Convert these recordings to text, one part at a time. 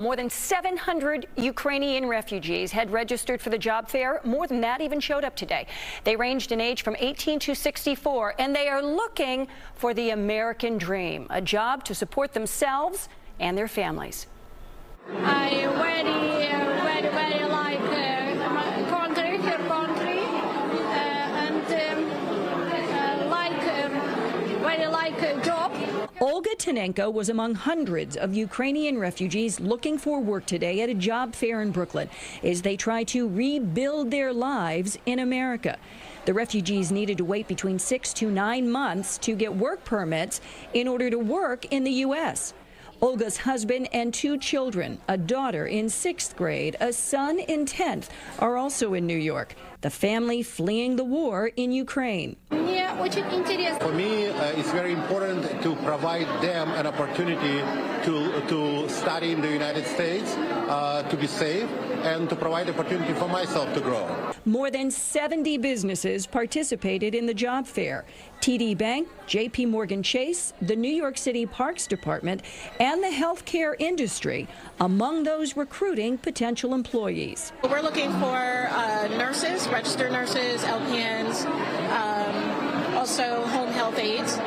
More than 700 Ukrainian refugees had registered for the job fair. More than that even showed up today. They ranged in age from 18 to 64, and they are looking for the American dream, a job to support themselves and their families. I very, very, very like her country, and like a job. Olga Tenenko was among hundreds of Ukrainian refugees looking for work today at a job fair in Brooklyn as they try to rebuild their lives in America. The refugees needed to wait between 6 to 9 months to get work permits in order to work in the U.S. Olga's husband and 2 children, a daughter in 6th grade, a son in 10th, are also in New York, the family fleeing the war in Ukraine. For me, it's very important to provide them an opportunity to study in the United States, to be safe, and to provide opportunity for myself to grow. More than 70 businesses participated in the job fair. TD Bank, JPMorgan Chase, the New York City Parks Department, and the healthcare industry among those recruiting potential employees. We're looking for nurses, registered nurses, LPNs, also home health aides.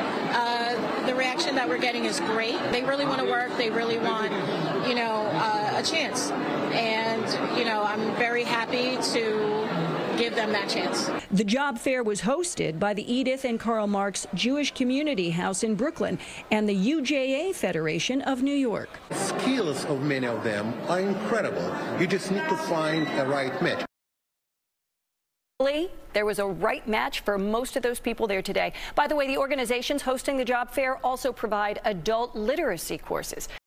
The reaction that we're getting is great. They really want to work. They really want, you know, a chance. And, you know, I'm very happy to give them that chance. The job fair was hosted by the Edith and Karl Marx Jewish Community House in Brooklyn and the UJA Federation of New York. Skills of many of them are incredible. You just need to find the right match. There was a right match for most of those people there today. By the way, the organizations hosting the job fair also provide adult literacy courses.